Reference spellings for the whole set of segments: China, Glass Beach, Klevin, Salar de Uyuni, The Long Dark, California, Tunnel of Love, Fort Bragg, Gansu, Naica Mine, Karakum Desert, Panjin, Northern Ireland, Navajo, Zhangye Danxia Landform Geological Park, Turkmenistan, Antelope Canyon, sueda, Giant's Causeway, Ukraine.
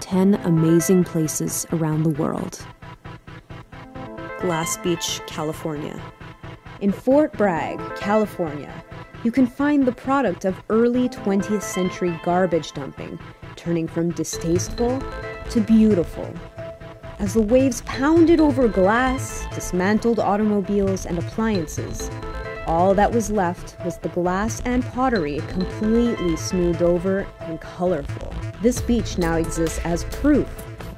10 amazing places around the world. Glass Beach, California. In Fort Bragg, California, you can find the product of early 20th century garbage dumping, turning from distasteful to beautiful. As the waves pounded over glass, dismantled automobiles and appliances, all that was left was the glass and pottery completely smoothed over and colorful. This beach now exists as proof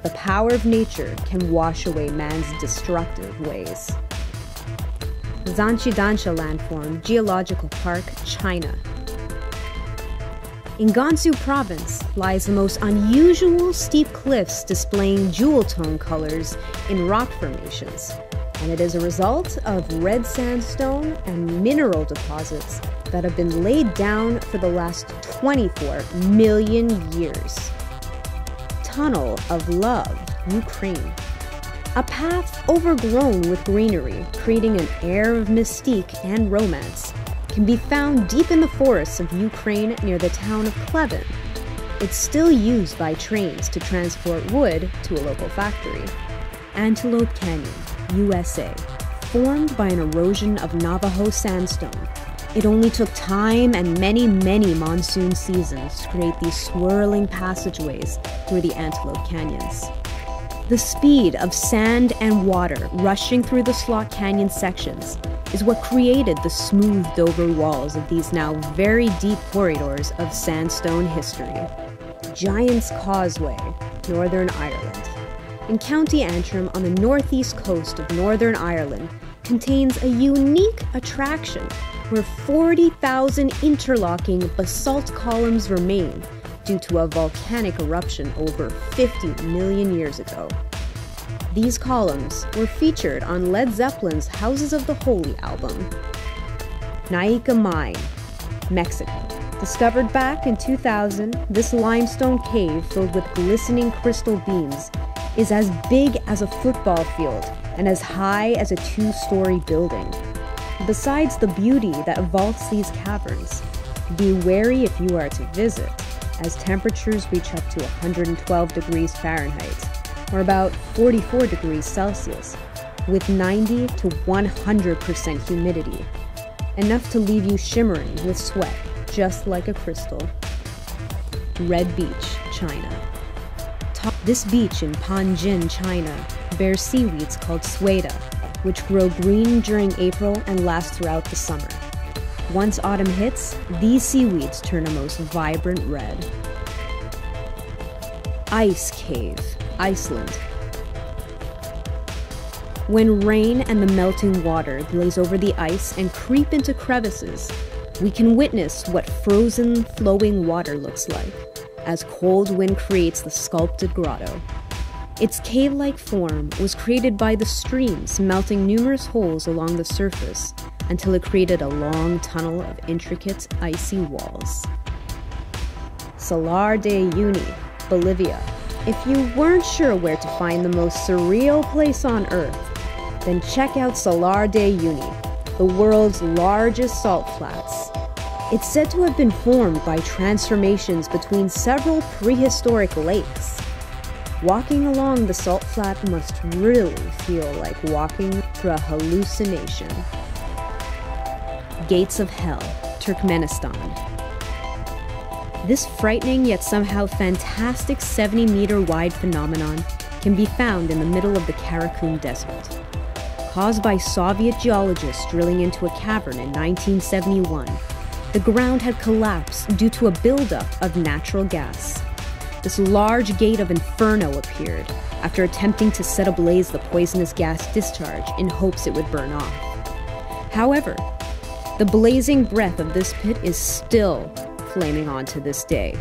that the power of nature can wash away man's destructive ways. Zhangye Danxia Landform Geological Park, China. In Gansu Province lies the most unusual steep cliffs displaying jewel-tone colors in rock formations, and it is a result of red sandstone and mineral deposits that have been laid down for the last 24 million years. Tunnel of Love, Ukraine. A path overgrown with greenery, creating an air of mystique and romance, can be found deep in the forests of Ukraine near the town of Klevin. It's still used by trains to transport wood to a local factory. Antelope Canyon, USA. Formed by an erosion of Navajo sandstone, it only took time and many, many monsoon seasons to create these swirling passageways through the Antelope Canyons. The speed of sand and water rushing through the slot canyon sections is what created the smoothed-over walls of these now very deep corridors of sandstone history. Giant's Causeway, Northern Ireland. In County Antrim on the northeast coast of Northern Ireland contains a unique attraction where 40,000 interlocking basalt columns remain due to a volcanic eruption over 50 million years ago. These columns were featured on Led Zeppelin's Houses of the Holy album. Naica Mine, Mexico. Discovered back in 2000, this limestone cave filled with glistening crystal beams is as big as a football field and as high as a two-story building. Besides the beauty that vaults these caverns, be wary if you are to visit, as temperatures reach up to 112 degrees Fahrenheit. Or about 44 degrees Celsius, with 90 to 100% humidity, enough to leave you shimmering with sweat, just like a crystal. Red Beach, China. This beach in Panjin, China, bears seaweeds called sueda, which grow green during April and last throughout the summer. Once autumn hits, these seaweeds turn a most vibrant red. Ice Cave, Iceland. When rain and the melting water glaze over the ice and creep into crevices, we can witness what frozen, flowing water looks like, as cold wind creates the sculpted grotto. Its cave-like form was created by the streams melting numerous holes along the surface until it created a long tunnel of intricate, icy walls. Salar de Uyuni, Bolivia. If you weren't sure where to find the most surreal place on Earth, then check out Salar de Uyuni, the world's largest salt flats. It's said to have been formed by transformations between several prehistoric lakes. Walking along the salt flat must really feel like walking through a hallucination. Gates of Hell, Turkmenistan. This frightening yet somehow fantastic 70-meter-wide phenomenon can be found in the middle of the Karakum Desert. Caused by Soviet geologists drilling into a cavern in 1971, the ground had collapsed due to a buildup of natural gas. This large gate of inferno appeared after attempting to set ablaze the poisonous gas discharge in hopes it would burn off. However, the blazing breath of this pit is still flaming on to this day.